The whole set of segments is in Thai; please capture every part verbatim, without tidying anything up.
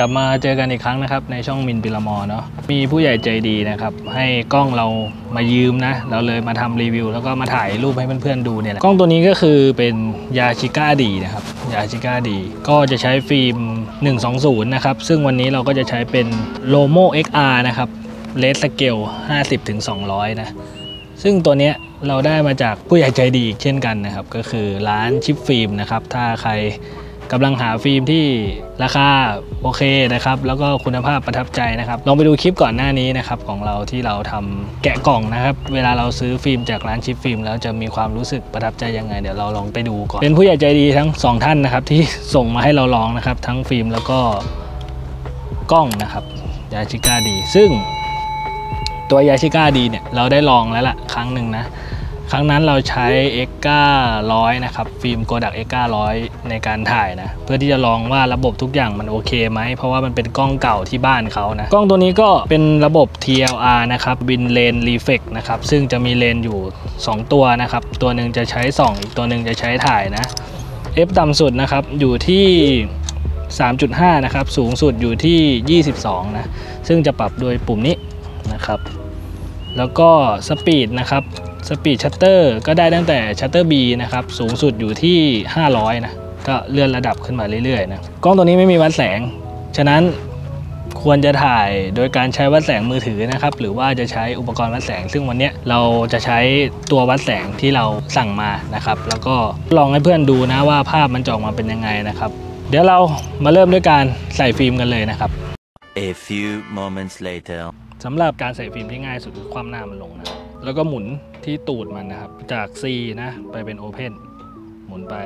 กลับมาเจอกันอีกครั้งนะครับในช่องมินปิรมอเนาะมีผู้ใหญ่ใจดีนะครับให้กล้องเรามายืมนะเราเลยมาทำรีวิวแล้วก็มาถ่ายรูปให้เพื่อนๆดูเนี่ยกล้องตัวนี้ก็คือเป็นยาชิก้าดีนะครับยาชิก้าดีก็จะใช้ฟิล์มหนึ่งสองศูนย์นะครับซึ่งวันนี้เราก็จะใช้เป็นโลโม่ เอ็กซ์ อาร์ นะครับเลสสเกล ห้าสิบถึงสองร้อย นะซึ่งตัวเนี้ยเราได้มาจากผู้ใหญ่ใจดีอีกเช่นกันนะครับก็คือร้านชิปฟิล์มนะครับถ้าใครกำลังหาฟิล์มที่ราคาโอเคนะครับแล้วก็คุณภาพประทับใจนะครับลองไปดูคลิปก่อนหน้านี้นะครับของเราที่เราทำแกะกล่องนะครับเวลาเราซื้อฟิล์มจากร้านชิปฟิล์มแล้วจะมีความรู้สึกประทับใจยังไงเดี๋ยวเราลองไปดูก่อนเป็นผู้ใหญ่ใจดีทั้งสองท่านนะครับที่ส่งมาให้เราลองนะครับทั้งฟิล์มแล้วก็กล้องนะครับยาชิก้าดีซึ่งตัวยาชิก้าดีเนี่ยเราได้ลองแล้วล่ะครั้งหนึ่งนะครั้งนั้นเราใช้ เอ็กซ์ เก้าร้อย นะครับฟิล์มโกดัก เอ็กซ์ เก้าร้อย ในการถ่ายนะเพื่อที่จะลองว่าระบบทุกอย่างมันโอเคไหมเพราะว่ามันเป็นกล้องเก่าที่บ้านเขานะกล้องตัวนี้ก็เป็นระบบ ที แอล อาร์ นะครับวินเลนรีเฟกนะครับซึ่งจะมีเลนอยู่สองตัวนะครับตัวหนึ่งจะใช้ส่องอีกตัวหนึ่งจะใช้ถ่ายนะ f ต่ำสุดนะครับอยู่ที่ สามจุดห้า นะครับสูงสุดอยู่ที่ยี่สิบสองนะซึ่งจะปรับโดยปุ่มนี้นะครับแล้วก็สปีดนะครับสปีดชัตเตอร์ก็ได้ตั้งแต่ชัตเตอร์ B นะครับสูงสุดอยู่ที่ห้าร้อยนะก็เลื่อนระดับขึ้นมาเรื่อยๆนะกล้องตัวนี้ไม่มีวัดแสงฉะนั้นควรจะถ่ายโดยการใช้วัดแสงมือถือนะครับหรือว่าจะใช้อุปกรณ์วัดแสงซึ่งวันนี้เราจะใช้ตัววัดแสงที่เราสั่งมานะครับแล้วก็ลองให้เพื่อนดูนะว่าภาพมันจะออกมาเป็นยังไงนะครับเดี๋ยวเรามาเริ่มด้วยการใส่ฟิล์มกันเลยนะครับ A few moments later สำหรับการใส่ฟิล์มที่ง่ายสุดคือคว่ำหน้ามันลงนะแล้วก็หมุนที่ตูดมันนะครับจาก C นะไปเป็น Open หมุนไป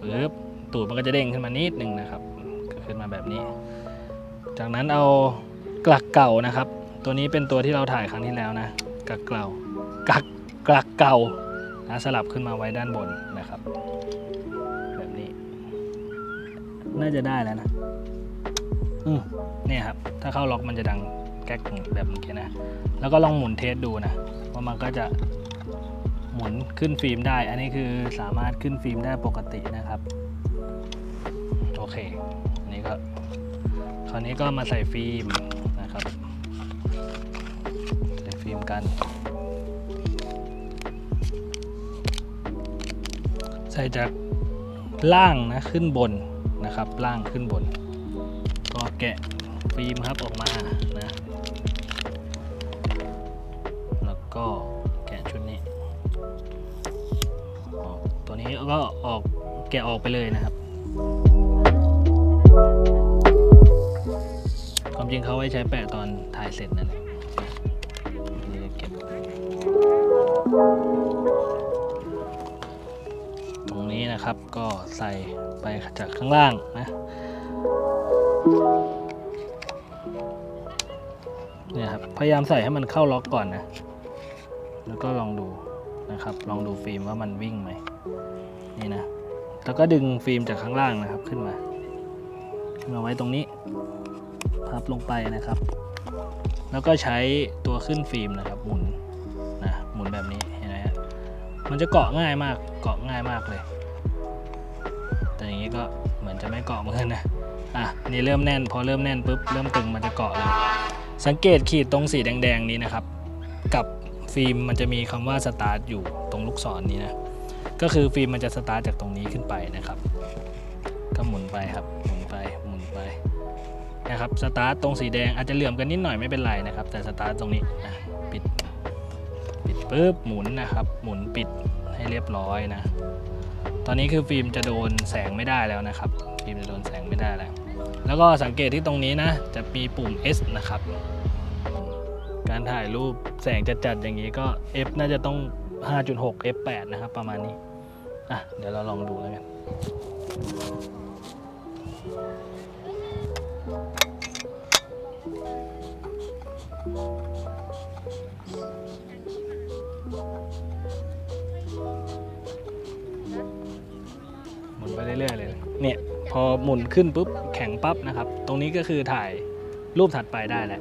ปึ๊บตูดมันก็จะเด้งขึ้นมานิดนึงนะครับขึ้นมาแบบนี้จากนั้นเอากลักเก่านะครับตัวนี้เป็นตัวที่เราถ่ายครั้งที่แล้วนะกลักเก่ากลักกลักเก่านะสลับขึ้นมาไว้ด้านบนนะครับแบบนี้น่าจะได้แล้วนะอืมเนี่ยครับถ้าเข้าล็อกมันจะดังแก๊กแบบเมื่อกี้นะแล้วก็ลองหมุนเทสดูนะว่ามันก็จะหมุนขึ้นฟิล์มได้อันนี้คือสามารถขึ้นฟิล์มได้ปกตินะครับโอเคอันนี้ก็คราวนี้ก็มาใส่ฟิล์มนะครับใส่ฟิล์มกันใส่จากล่างนะขึ้นบนนะครับล่างขึ้นบนก็แกะฟิล์มครับออกมานะแล้วก็แกะชุดนี้ออกตัวนี้ก็ออกแกะออกไปเลยนะครับความจริงเขาไว้ใช้แปะตอนถ่ายเสร็จนั่นแหละตรงนี้นะครับก็ใส่ไปจากข้างล่างนะเนี่ยครับพยายามใส่ให้มันเข้าล็อกก่อนนะแล้วก็ลองดูนะครับลองดูฟิล์มว่ามันวิ่งไหมนี่นะแล้วก็ดึงฟิล์มจากข้างล่างนะครับขึ้นมาขึ้นมาไว้ตรงนี้พับลงไปนะครับแล้วก็ใช้ตัวขึ้นฟิล์มนะครับหมุนนะหมุนแบบนี้เห็นไหมฮะมันจะเกาะง่ายมากเกาะง่ายมากเลยแต่อย่างนี้ก็เหมือนจะไม่เกาะเหมือนกันนะอ่ะนี่เริ่มแน่นพอเริ่มแน่นปุ๊บเริ่มตึงมันจะเกาะเลยสังเกตขีดตรงสีแดงๆนี้นะครับกับฟิล์มมันจะมีคำว่าสตาร์ทอยู่ตรงลูกศร นี้นะก็คือฟิล์มมันจะสตาร์ทจากตรงนี้ขึ้นไปนะครับก็หมุนไปครับหมุนไปหมุนไปนะครับสตาร์ทตรงสีแดงอาจจะเหลื่อมกันนิดหน่อยไม่เป็นไรนะครับแต่สตาร์ทตรงนี้นะปิดปิดปุ๊บหมุนนะครับหมุนปิดให้เรียบร้อยนะตอนนี้คือฟิล์มจะโดนแสงไม่ได้แล้วนะครับฟิล์มจะโดนแสงไม่ได้แล้วแล้วก็สังเกตที่ตรงนี้นะจะมีปุ่ม เอส นะครับการถ่ายรูปแสงจัดๆอย่างนี้ก็ เอฟ น่าจะต้อง ห้าจุดหก เอฟ แปด นะครับประมาณนี้ อ่ะเดี๋ยวเราลองดูแล้วกันหมุนไปเรื่อยๆเลยเนี่ยพอหมุนขึ้นปุ๊บแข็งปั๊บนะครับตรงนี้ก็คือถ่ายรูปถัดไปได้แหละ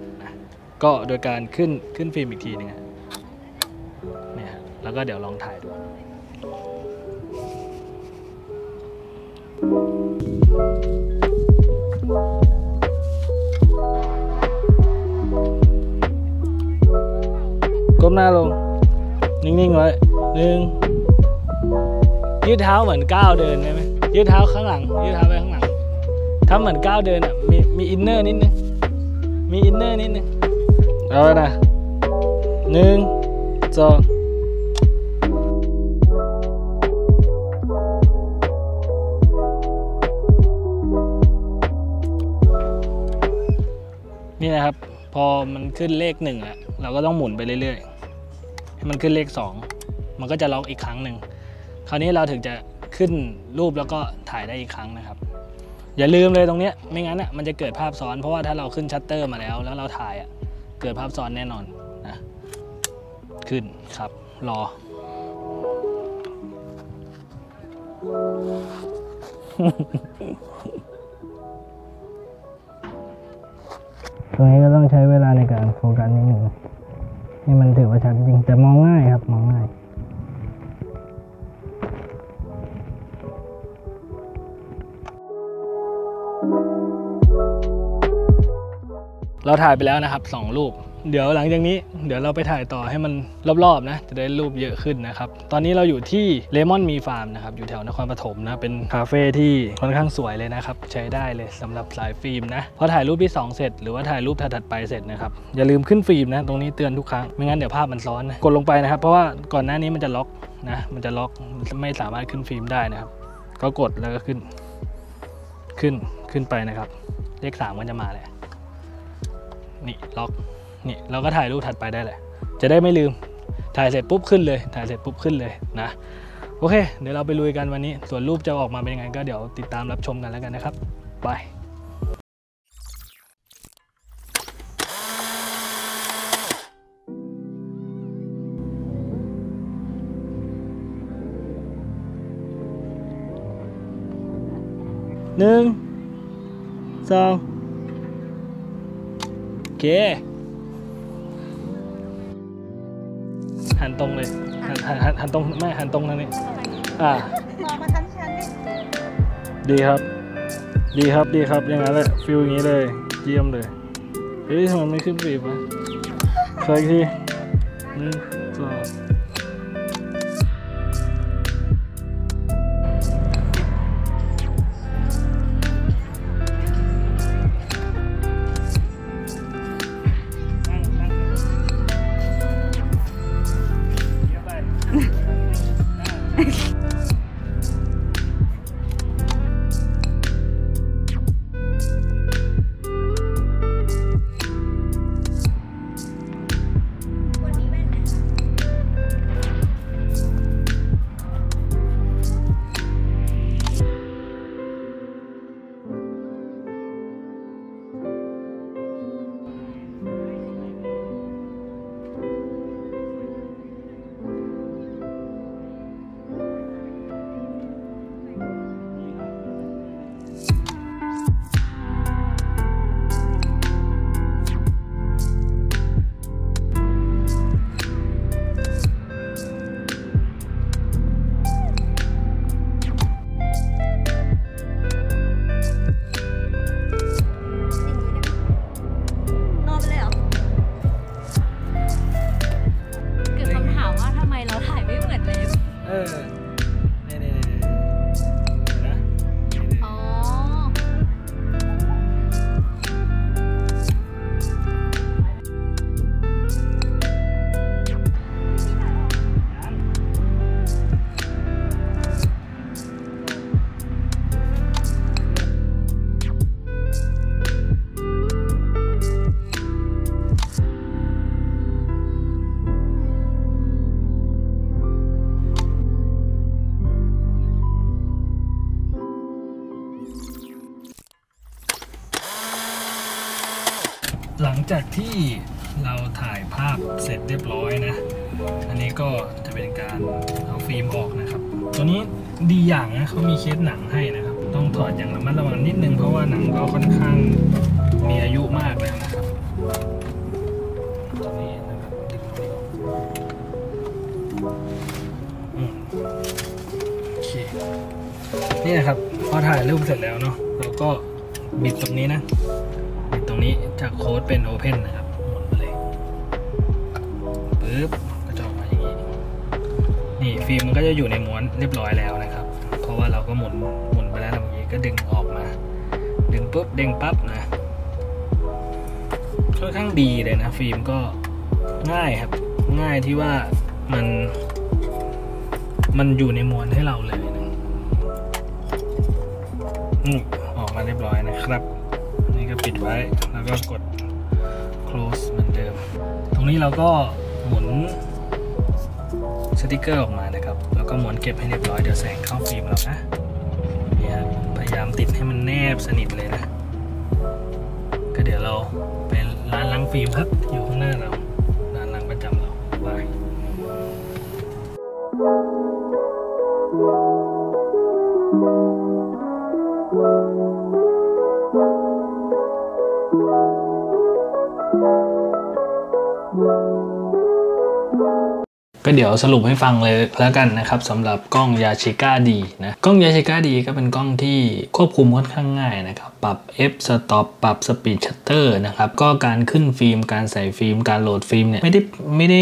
ก็โดยการขึ้นขึ้นฟิล์มอีกทีนึงเนี่ยแล้วก็เดี๋ยวลองถ่ายดูก้มหน้าลงนิ่งๆไว้หนึ่งยืดเท้าเหมือนก้าวเดินได้ไหมยืดเท้าข้างหลังยืดเท้าไปข้างหลังถ้าเหมือนก้าวเดินอ่ะมีมีอินเนอร์นิดนึงมีอินเนอร์นิดนึงเอาละนะหนึ่งสองนี่นะครับพอมันขึ้นเลขหนึ่งแล้วเราก็ต้องหมุนไปเรื่อยๆให้มันขึ้นเลขสองมันก็จะล็อกอีกครั้งหนึ่งคราวนี้เราถึงจะขึ้นรูปแล้วก็ถ่ายได้อีกครั้งนะครับอย่าลืมเลยตรงนี้ไม่งั้นอ่ะมันจะเกิดภาพซ้อนเพราะว่าถ้าเราขึ้นชัตเตอร์มาแล้วแล้วเราถ่ายอ่ะเกิดภาพซ้อนแน่นอนนะขึ้นครับรอ ตรงนี้ก็ต้องใช้เวลาในการโฟกัสนิดหนึ่งนี่มันถือว่าชัดจริงแต่มองง่ายครับมองง่ายเราถ่ายไปแล้วนะครับสองรูปเดี๋ยวหลังจากนี้เดี๋ยวเราไปถ่ายต่อให้มันรอบๆนะจะได้รูปเยอะขึ้นนะครับตอนนี้เราอยู่ที่เลมอนมีฟาร์มนะครับอยู่แถวนครปฐมนะเป็นคาเฟ่ที่ค่อนข้างสวยเลยนะครับใช้ได้เลยสำหรับสายฟิล์มนะพอถ่ายรูปที่สองเสร็จหรือว่าถ่ายรูปถัดไปเสร็จนะครับอย่าลืมขึ้นฟิล์มนะตรงนี้เตือนทุกครั้งไม่งั้นเดี๋ยวภาพมันซ้อนนะกดลงไปนะครับเพราะว่าก่อนหน้านี้มันจะล็อกนะมันจะล็อกไม่สามารถขึ้นฟิล์มได้นะครับก็กดแล้วก็ขึ้นขึ้นขึ้นไปนะครับเลขสามมันจะมาเลยนี่ล็อกนี่เราก็ถ่ายรูปถัดไปได้แหละจะได้ไม่ลืมถ่ายเสร็จปุ๊บขึ้นเลยถ่ายเสร็จปุ๊บขึ้นเลยนะโอเคเดี๋ยวเราไปลุยกันวันนี้ส่วนรูปจะออกมาเป็นยังไงก็เดี๋ยวติดตามรับชมกันแล้วกันนะครับบายหนึ่งสองโอเคหันตรงเลยหันหันหันตรงไม่หันตรงนั่นนี่อ่ามาทั้งชั้นเลยดีครับดีครับดีครับอย่างนั้นแหละฟิลอย่างนี้เลยเยี่ยมเลยเฮ้ยทำไมไม่ขึ้นฟีบวะเคยที่หนึ่งสอง หลังจากที่เราถ่ายภาพเสร็จเรียบร้อยนะอันนี้ก็จะเป็นการเอาฟิล์มออกนะครับตัวนี้ดีอย่างนะเขามีเคสหนังให้นะครับต้องถอดอย่างระมัดระวังนิดนึงเพราะว่าหนังก็ค่อนข้างมีอายุมากแล้วนะครับตัวนี้นะครับดึงออกโอเคนี่นะครับพอถ่ายรูปเสร็จแล้วเนาะเราก็บิดตรงนี้นะบิดตรงนี้จากโค้ดเป็นโอเพนนะครับหมุนไปเลยปึ๊บก็จะออกมาอย่างนี้นี่ฟิล์มมันก็จะอยู่ในม้วนเรียบร้อยแล้วนะครับเพราะว่าเราก็หมุนหมุนไปแล้วเมื่อกี้ก็ดึงออกมาดึงปุ๊บเด้งปั๊บนะค่อนข้างดีเลยนะฟิล์มก็ง่ายครับง่ายที่ว่ามันมันอยู่ในม้วนให้เราเลยนะออกมาเรียบร้อยนะครับนี่ก็ปิดไว้แล้วก็กด close เหมือนเดิมตรงนี้เราก็หมุนสติกเกอร์ออกมานะครับแล้วก็หมุนเก็บให้เรียบร้อยเดี๋ยวแสงเข้าฟิล์มแล้วนะนี่ครับพยายามติดให้มันแนบสนิทเลยนะก็เดี๋ยวเราไปร้านล้างฟิล์มครับอยู่ข้างหน้าเราร้านล้างประจำเราบายก็เดี๋ยวสรุปให้ฟังเลยแล้วกันนะครับสำหรับกล้องยาชิก้าดีนะกล้องยาชิก้าดีก็เป็นกล้องที่ควบคุมค่อนข้างง่ายนะครับปรับ f stop ปรับ speed shutter นะครับก็การขึ้นฟิล์มการใส่ฟิล์มการโหลดฟิล์มเนี่ยไม่ได้ไม่ได้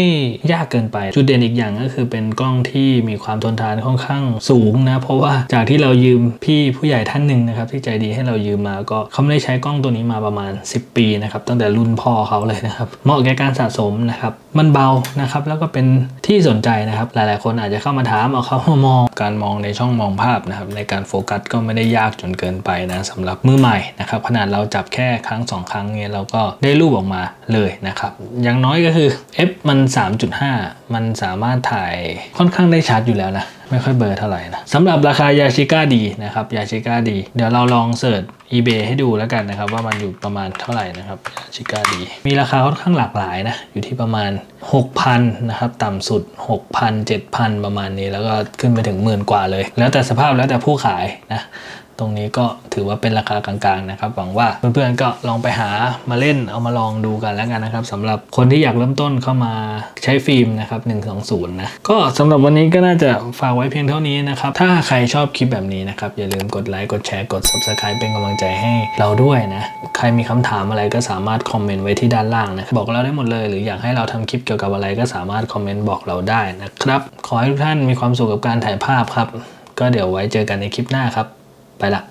ยากเกินไปจุดเด่นอีกอย่างก็คือเป็นกล้องที่มีความทนทานค่อนข้างสูงนะเพราะว่าจากที่เรายืมพี่ผู้ใหญ่ท่านหนึ่งนะครับที่ใจดีให้เรายืมมาก็เขาได้ใช้กล้องตัวนี้มาประมาณสิบปีนะครับตั้งแต่รุ่นพ่อเขาเลยนะครับเหมาะแก่การสะสมนะครับมันเบานะครับแล้วก็เป็นที่ที่สนใจนะครับหลายๆคนอาจจะเข้ามาถามเอาเข้ามองการมองในช่องมองภาพนะครับในการโฟกัสก็ไม่ได้ยากจนเกินไปนะสำหรับมือใหม่นะครับขนาดเราจับแค่ครั้งสองครั้งเนี่ยเราก็ได้รูปออกมาเลยนะครับอย่างน้อยก็คือ f มัน สามจุดห้า มันสามารถถ่ายค่อนข้างได้ชัดอยู่แล้วนะไม่ค่อยเบลอเท่าไหร่นะสำหรับราคายาชิก้าดีนะครับยาชิก้าดีเดี๋ยวเราลองเสิร์ช อีเบย์ ให้ดูแล้วกันนะครับว่ามันอยู่ประมาณเท่าไหร่นะครับยาชิก้าดีมีราคาค่อนข้างหลากหลายนะอยู่ที่ประมาณ หกพัน นะครับต่ำสุด หกพัน เจ็ดพัน ประมาณนี้แล้วก็ขึ้นไปถึงหมื่นกว่าเลยแล้วแต่สภาพแล้วแต่ผู้ขายนะตรงนี้ก็ถือว่าเป็นราคากลางๆนะครับหวังว่าเพื่อนๆก็ลองไปหามาเล่นเอามาลองดูกันแล้วกันนะครับสำหรับคนที่อยากเริ่มต้นเข้ามาใช้ฟิล์มนะครับหนึ่งสองศูนย์นะก็สำหรับวันนี้ก็น่าจะฝากไว้เพียงเท่านี้นะครับถ้าใครชอบคลิปแบบนี้นะครับอย่าลืมกดไลค์กดแชร์กด ซับสไครบ์ เป็นกำลังใจให้เราด้วยนะใครมีคำถามอะไรก็สามารถคอมเมนต์ไว้ที่ด้านล่างนะบอกเราได้หมดเลยหรืออยากให้เราทำคลิปเกี่ยวกับอะไรก็สามารถคอมเมนต์บอกเราได้นะครับขอให้ทุกท่านมีความสุขกับการถ่ายภาพครับก็เดี๋ยวไว้เจอกันในคลิปหน้าครับไปละ